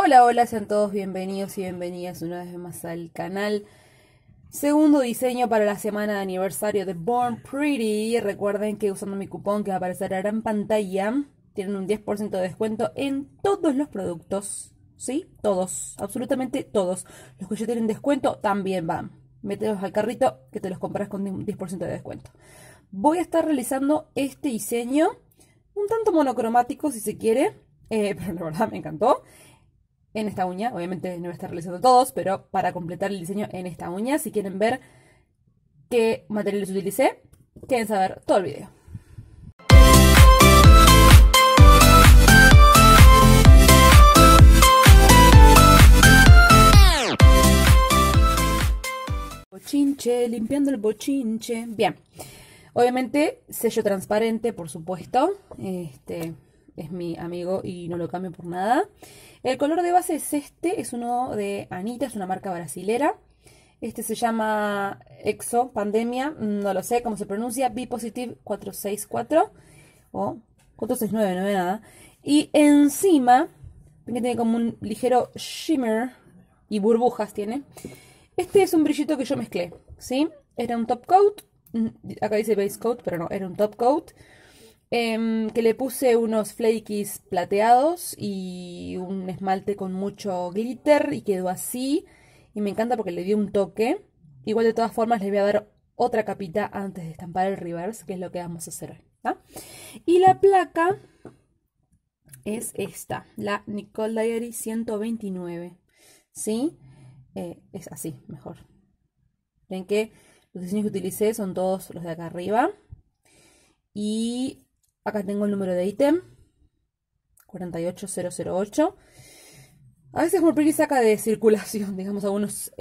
Hola, hola, sean todos bienvenidos y bienvenidas una vez más al canal. Segundo diseño para la semana de aniversario de Born Pretty. Recuerden que usando mi cupón que aparecerá en pantalla, tienen un 10% de descuento en todos los productos. ¿Sí? Todos, absolutamente todos. Los que ya tienen descuento también van. Mételos al carrito que te los compras con un 10% de descuento. Voy a estar realizando este diseño, un tanto monocromático si se quiere, pero la verdad me encantó. En esta uña, obviamente no voy a estar realizando todos, pero para completar el diseño en esta uña, si quieren ver qué materiales utilicé, quédense a ver todo el video. Bochinche, limpiando el bochinche. Bien, obviamente sello transparente, por supuesto. Este es mi amigo y no lo cambio por nada. El color de base es este, es uno de Anita, es una marca brasilera. Este se llama Exo Pandemia, no lo sé cómo se pronuncia, B Positive 464 o 469, no veo nada. Y encima, porque tiene como un ligero shimmer y burbujas tiene. Este es un brillito que yo mezclé, ¿sí? Era un top coat, acá dice base coat, pero no, era un top coat. Que le puse unos flakies plateados y un esmalte con mucho glitter y quedó así. Y me encanta porque le dio un toque. Igual de todas formas les voy a dar otra capita antes de estampar el reverse, que es lo que vamos a hacer hoy, ¿tá? Y la placa es esta, la Nicole Diary 129, ¿sí? Es así, mejor. Ven que los diseños que utilicé son todos los de acá arriba. Y acá tengo el número de ítem, 48008. A veces Born Pretty saca de circulación, digamos, algunos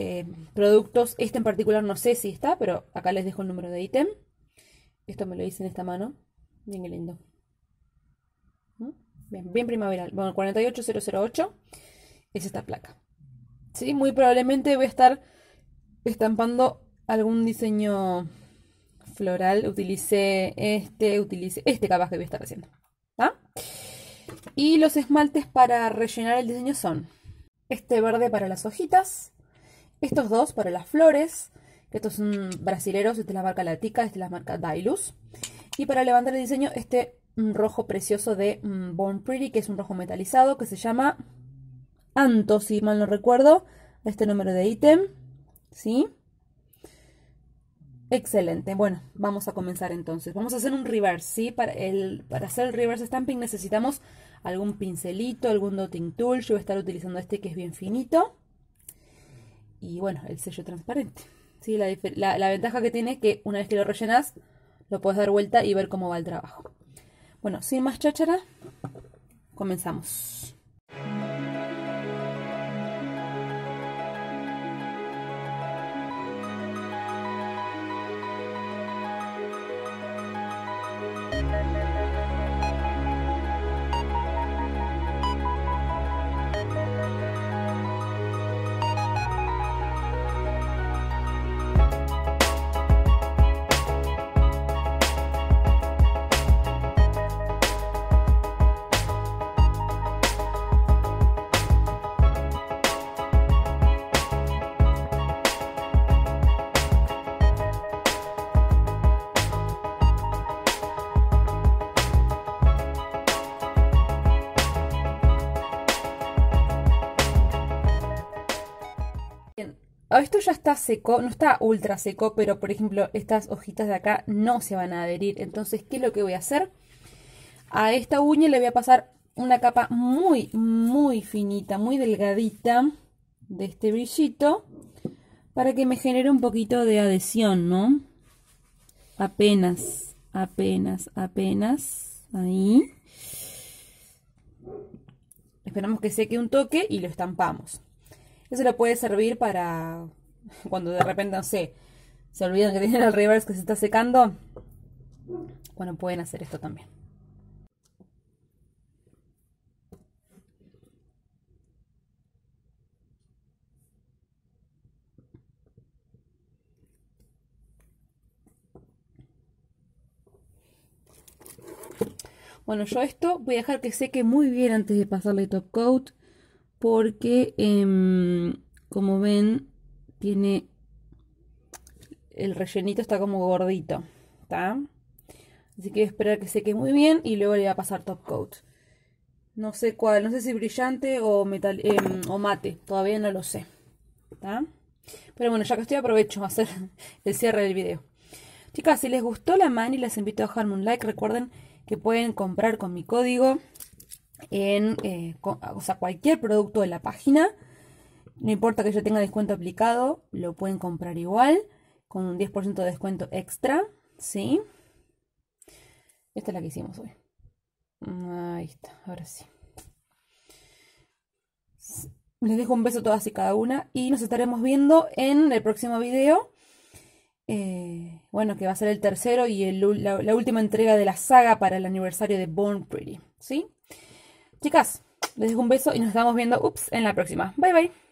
productos. Este en particular no sé si está, pero acá les dejo el número de ítem. Esto me lo hice en esta mano. Bien que lindo. Bien, bien primaveral. Bueno, 48008 es esta placa. Sí, muy probablemente voy a estar estampando algún diseño floral. Utilicé este capaz que voy a estar haciendo, ¿ah? Y los esmaltes para rellenar el diseño son este verde para las hojitas, estos dos para las flores, que estos son brasileros, este es la marca La Tica, este es la marca Dailuz. Y para levantar el diseño, este rojo precioso de Born Pretty, que es un rojo metalizado, que se llama Anto, si mal no recuerdo, este número de ítem, ¿sí? Excelente, bueno, vamos a comenzar entonces. Vamos a hacer un reverse, ¿sí? Para hacer el reverse stamping necesitamos algún pincelito, algún dotting tool. Yo voy a estar utilizando este que es bien finito. Y bueno, el sello transparente, ¿sí? La ventaja que tiene es que una vez que lo rellenas, lo puedes dar vuelta y ver cómo va el trabajo. Bueno, sin más cháchara, comenzamos. Esto ya está seco, no está ultra seco, pero por ejemplo estas hojitas de acá no se van a adherir. Entonces, ¿qué es lo que voy a hacer? A esta uña le voy a pasar una capa muy, muy finita, muy delgadita de este brillito para que me genere un poquito de adhesión, ¿no? Apenas, apenas, apenas, ahí. Esperamos que seque un toque y lo estampamos. Eso le puede servir para cuando de repente, no sé, se olvidan que tienen el reverse que se está secando. Bueno, pueden hacer esto también. Bueno, yo esto voy a dejar que seque muy bien antes de pasarle top coat. porque como ven tiene el rellenito, está como gordito, ¿está? Así que voy a esperar que seque muy bien y luego le voy a pasar top coat. No sé cuál, no sé si brillante o metal, o mate, todavía no lo sé, ¿está? Pero bueno, ya que estoy aprovecho a hacer el cierre del video. Chicas, si les gustó la mani, les invito a dejarme un like. Recuerden que pueden comprar con mi código en cualquier producto de la página. No importa que yo tenga descuento aplicado, lo pueden comprar igual, con un 10% de descuento extra, ¿sí? Esta es la que hicimos hoy. Ahí está, ahora sí. Les dejo un beso a todas y cada una y nos estaremos viendo en el próximo video. Bueno, que va a ser el tercero y la última entrega de la saga para el aniversario de Born Pretty, ¿sí? Chicas, les dejo un beso y nos estamos viendo en la próxima. Bye, bye.